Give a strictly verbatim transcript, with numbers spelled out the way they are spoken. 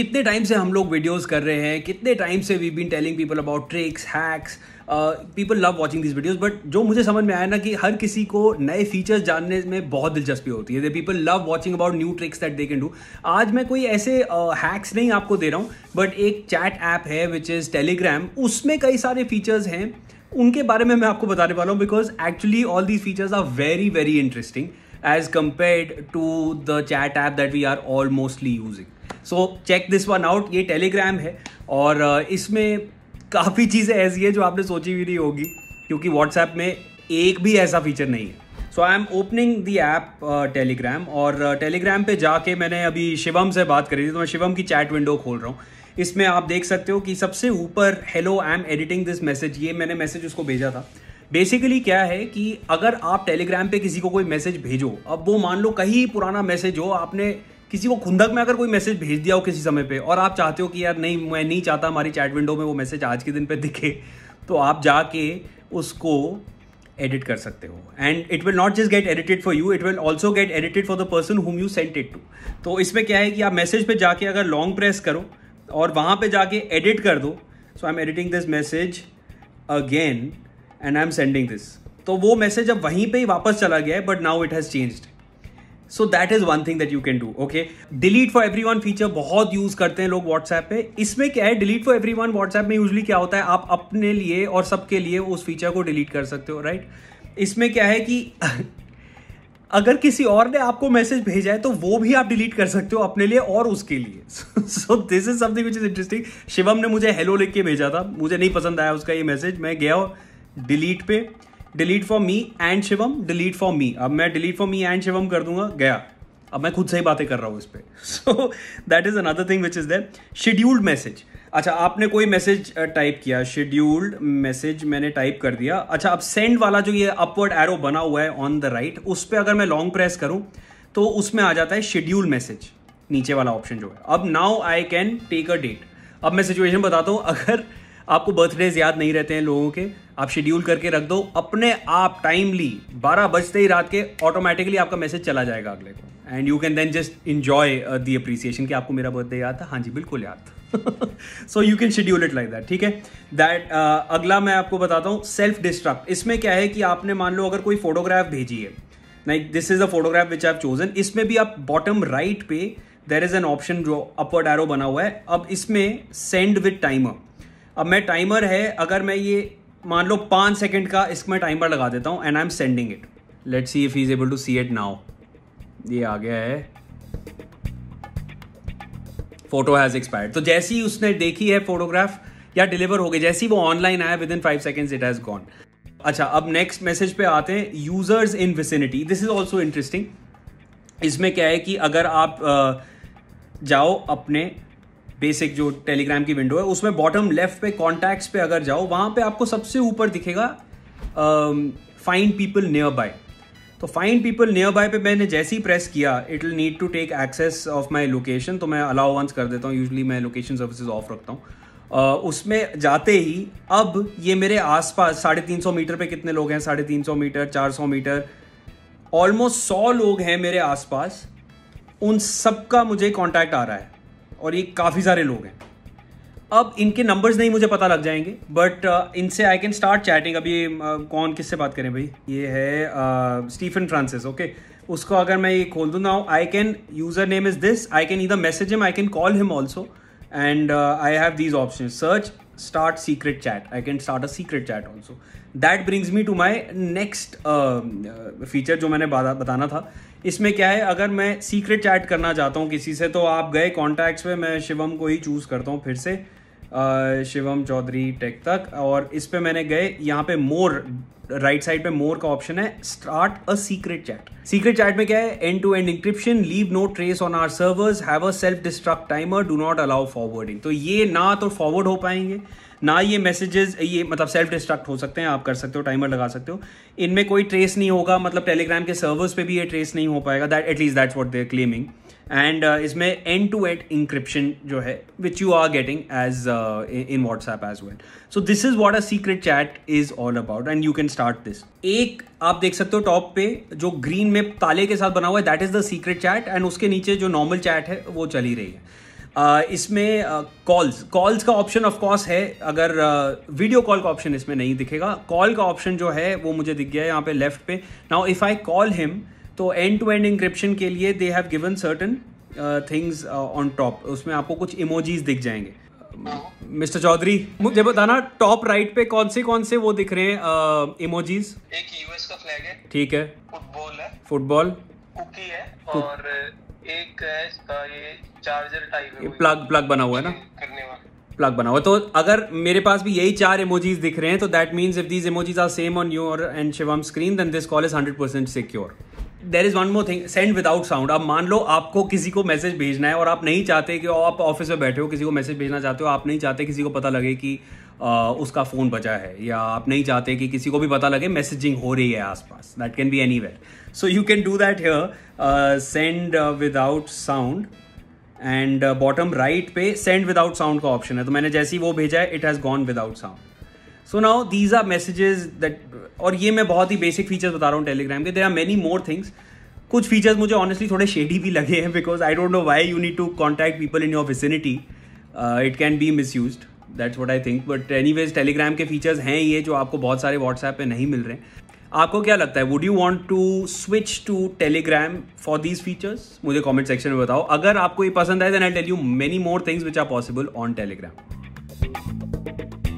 कितने टाइम से हम लोग वीडियोस कर रहे हैं, कितने टाइम से we been telling people about tricks, hacks, people love watching this videos. But जो मुझे समझ में आया ना कि हर किसी को नए फीचर्स जानने में बहुत दिलचस्पी होती है। People love watching about new tricks that they can do. आज मैं कोई ऐसे हैक्स uh, नहीं आपको दे रहा हूँ, बट एक चैट ऐप है विच इज़ टेलीग्राम, उसमें कई सारे फीचर्स हैं, उनके बारे में मैं आपको बताने वाला हूँ। Because actually all these features are very very interesting as compared to the chat app that we are all mostly using. So check this one out. ये Telegram है और इसमें काफ़ी चीज़ें ऐसी है जो आपने सोची भी नहीं होगी, क्योंकि WhatsApp में एक भी ऐसा फीचर नहीं है। So I am opening the app uh, Telegram और uh, Telegram पे जाके मैंने अभी शिवम से बात करी थी, तो मैं शिवम की चैट विंडो खोल रहा हूँ। इसमें आप देख सकते हो कि सबसे ऊपर hello I am editing this message, ये मैंने मैसेज उसको भेजा था। बेसिकली क्या है कि अगर आप टेलीग्राम पे किसी को कोई मैसेज भेजो, अब वो मान लो कहीं पुराना मैसेज हो, आपने किसी को खुंदक में अगर कोई मैसेज भेज दिया हो किसी समय पे, और आप चाहते हो कि यार नहीं, मैं नहीं चाहता हमारी चैट विंडो में वो मैसेज आज के दिन पे दिखे, तो आप जाके उसको एडिट कर सकते हो। And it will not just get edited for you, it will also get edited for the person whom you sent it to. तो इसमें क्या है कि आप मैसेज पर जाके अगर लॉन्ग प्रेस करो और वहाँ पर जाके एडिट कर दो, so I am editing this message again and I am sending this, तो वो मैसेज अब वहीं पे ही वापस चला गया है, but now it has changed. So that is one thing that you can do. Okay, delete for everyone feature बहुत यूज़ करते हैं लोग व्हाट्सएप पे। इसमें क्या है, delete for everyone WhatsApp में यूजली क्या होता है, आप अपने लिए और सबके लिए उस फीचर को डिलीट कर सकते हो, राइट right? इसमें क्या है कि अगर किसी और ने आपको मैसेज भेजा है तो वो भी आप डिलीट कर सकते हो अपने लिए और उसके लिए। So this is something which is interesting. Shivam ने मुझे हेलो लिख के भेजा था, मुझे नहीं पसंद आया उसका ये मैसेज, मैं गया डिलीट पे, delete for me and Shivam, delete for me. अब मैं delete for me and Shivam कर दूंगा, गया। अब मैं खुद से ही बातें कर रहा हूँ इस पर। So that is another thing which is there. Scheduled message, अच्छा आपने कोई मैसेज टाइप किया, शेड्यूल्ड मैसेज मैंने टाइप कर दिया। अच्छा, अब सेंड वाला जो ये अपवर्ड एरो बना हुआ है ऑन द राइट, उस पर अगर मैं लॉन्ग प्रेस करूँ तो उसमें आ जाता है शेड्यूल्ड मैसेज, नीचे वाला ऑप्शन जो है। अब now I can take a date. अब मैं सिचुएशन बताता हूँ, अगर आपको बर्थडेज याद नहीं रहते हैं लोगों के, आप शेड्यूल करके रख दो, अपने आप टाइमली बारह बजते ही रात के ऑटोमेटिकली आपका मैसेज चला जाएगा अगले को, and you can then just enjoy the appreciation कि आपको मेरा बर्थडे याद था। हाँ जी बिल्कुल याद। So you can schedule it like that, ठीक है। दैट uh, अगला मैं आपको बताता हूँ, सेल्फ डिस्ट्रक्ट। इसमें क्या है कि आपने मान लो अगर कोई फोटोग्राफ भेजी है, like this is the photograph which I have chosen, इसमें भी आप बॉटम राइट पे देयर इज एन ऑप्शन जो अपवर्ड एरो बना हुआ है। अब इसमें सेंड विद टाइमर, अब मैं टाइमर है, अगर मैं ये मान लो पाँच सेकंड का इसमें टाइमर लगा देता हूँ and I am sending it. Let's see if he is able to see it now. ये आ गया है, फोटो हैज एक्सपायर्ड। तो जैसे ही उसने देखी है फोटोग्राफ या डिलीवर हो गई, जैसे ही वो ऑनलाइन आया within five seconds it has gone. अच्छा, अब नेक्स्ट मैसेज पे आते हैं, users in vicinity. This is also interesting. इसमें क्या है कि अगर आप जाओ अपने बेसिक जो टेलीग्राम की विंडो है, उसमें बॉटम लेफ्ट पे कॉन्टैक्ट्स पे अगर जाओ, वहाँ पे आपको सबसे ऊपर दिखेगा फाइंड पीपल नियर बाय। तो फाइंड पीपल नियर बाय पे मैंने जैसे ही प्रेस किया, it will need to take access of my location, तो मैं अलाउ वंस कर देता हूँ। यूजली मैं लोकेशन सर्विसेज ऑफ रखता हूँ। uh, उसमें जाते ही अब ये मेरे आसपास साढ़े तीन सौ मीटर पे कितने लोग हैं, साढ़े तीन सौ मीटर चार सौ मीटर ऑलमोस्ट सौ लोग हैं मेरे आसपास, उन सबका मुझे कॉन्टैक्ट आ रहा है और ये काफ़ी सारे लोग हैं। अब इनके नंबर्स नहीं मुझे पता लग जाएंगे, बट uh, इनसे आई कैन स्टार्ट चैटिंग। अभी uh, कौन किससे बात करें भाई, ये है स्टीफन फ्रांसिस, ओके। उसको अगर मैं ये खोल दूँ ना, I can, user name is this, I can either message him, I can call him also, and I have these option, search, start secret chat, I can start a secret chat also. That brings me to my next feature जो मैंने बताना था। इसमें क्या है, अगर मैं secret chat करना चाहता हूँ किसी से, तो आप गए कॉन्टैक्ट्स पे, मैं शिवम को ही चूज़ करता हूँ फिर से, uh, शिवम चौधरी टेक तक, और इस पे मैंने गए, यहाँ पे मोर, राइट साइड पे मोर का ऑप्शन है, start a secret chat. Secret chat में क्या है, end to end encryption, leave no trace on our servers, have a self destruct timer, do not allow forwarding. तो ये ना तो फॉरवर्ड हो पाएंगे, ना ये मैसेजेस, ये मतलब सेल्फ डिस्ट्रक्ट हो सकते हैं, आप कर सकते हो, टाइमर लगा सकते हो, इनमें कोई ट्रेस नहीं होगा, मतलब टेलीग्राम के सर्वर्स पे भी ये ट्रेस नहीं हो पाएगा, that at least that's what they are claiming. And इसमें एंड टू एंड इंक्रिप्शन जो है, which you are getting as in WhatsApp as well. So this is what a secret chat is all about, and you can start this. एक आप देख सकते हो top पे जो ग्रीन में ताले के साथ बना हुआ है, that is the secret chat, and उसके नीचे जो नॉर्मल चैट है वो चली रही है। इसमें कॉल्स कॉल्स का ऑप्शन ऑफ कोर्स है, अगर वीडियो कॉल का ऑप्शन इसमें नहीं दिखेगा। कॉल का ऑप्शन जो है वो मुझे दिख गया है यहाँ पे लेफ्ट पे। Now if I call him, तो एंड टू एंड इंक्रिप्शन के लिए they have given certain things on top, उसमें आपको कुछ इमोजीज दिख जाएंगे। मिस्टर चौधरी, मुझे बताना टॉप राइट पे कौन से कौन से वो दिख रहे हैं इमोजीज? एक यूएस का फ्लैग है, ठीक है, फुटबॉल है, फुटबॉल कुकी है, और एक है इसका ये चार्जर टाइप है, प्लग प्लग बना हुआ है ना, करने वाला प्लग बना हुआ। तो अगर मेरे पास भी यही चार इमोजीज दिख रहे हैं, तो that means if these emojis are same on your end Shivam screen, then this call is hundred percent secure. There is one more thing, send without sound. अब मान लो आपको किसी को मैसेज भेजना है और आप नहीं चाहते कि, आप ऑफिस में बैठे हो, किसी को मैसेज भेजना चाहते हो, आप नहीं चाहते किसी को पता लगे कि आ, उसका फ़ोन बजा है, या आप नहीं चाहते कि किसी को भी पता लगे मैसेजिंग हो रही है आसपास। That can be anywhere, so you can do that here, send without sound, and bottom right पे सेंड विदाउट साउंड का ऑप्शन है। तो मैंने जैसे ही वो भेजा है, it has gone without sound. So now these are messages that, और ये मैं बहुत ही बेसिक फीचर्स बता रहा हूँ टेलीग्राम के। There are many more things. कुछ फीचर्स मुझे ऑनेस्टली थोड़े शेडी भी लगे हैं, because I don't know why you need to contact people in your vicinity. It can be misused, that's what I think. But anyways Telegram के features हैं ये, जो आपको बहुत सारे व्हाट्सएप पे नहीं मिल रहे हैं। आपको क्या लगता है, would you want to switch to Telegram for these features? मुझे कमेंट सेक्शन में बताओ। अगर आपको ये पसंद आए, then I tell you many more things which are possible on Telegram.